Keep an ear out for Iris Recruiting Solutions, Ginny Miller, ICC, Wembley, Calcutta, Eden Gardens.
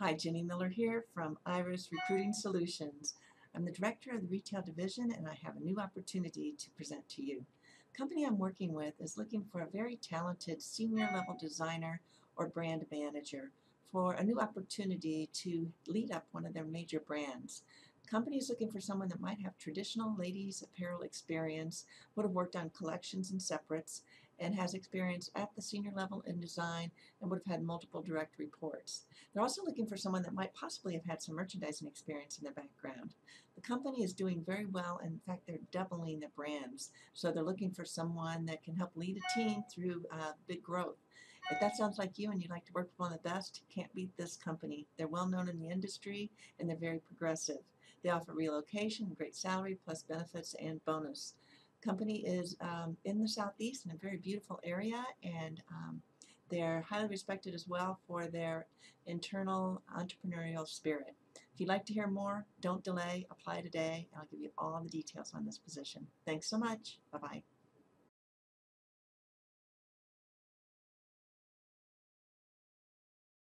Hi, Ginny Miller here from Iris Recruiting Solutions. I'm the director of the retail division and I have a new opportunity to present to you. The company I'm working with is looking for a very talented senior level designer or brand manager for a new opportunity to lead up one of their major brands. The company is looking for someone that might have traditional ladies apparel experience, would have worked on collections and separates, and has experience at the senior level in design and would have had multiple direct reports. They're also looking for someone that might possibly have had some merchandising experience in their background. The company is doing very well, and in fact they're doubling their brands, so they're looking for someone that can help lead a team through big growth. If that sounds like you and you'd like to work with one of the best, you can't beat this company. They're well known in the industry and they're very progressive. They offer relocation, great salary, plus benefits and bonus. Company is in the southeast in a very beautiful area, and they're highly respected as well for their internal entrepreneurial spirit. If you'd like to hear more, don't delay, apply today, and I'll give you all the details on this position. Thanks so much. Bye-bye.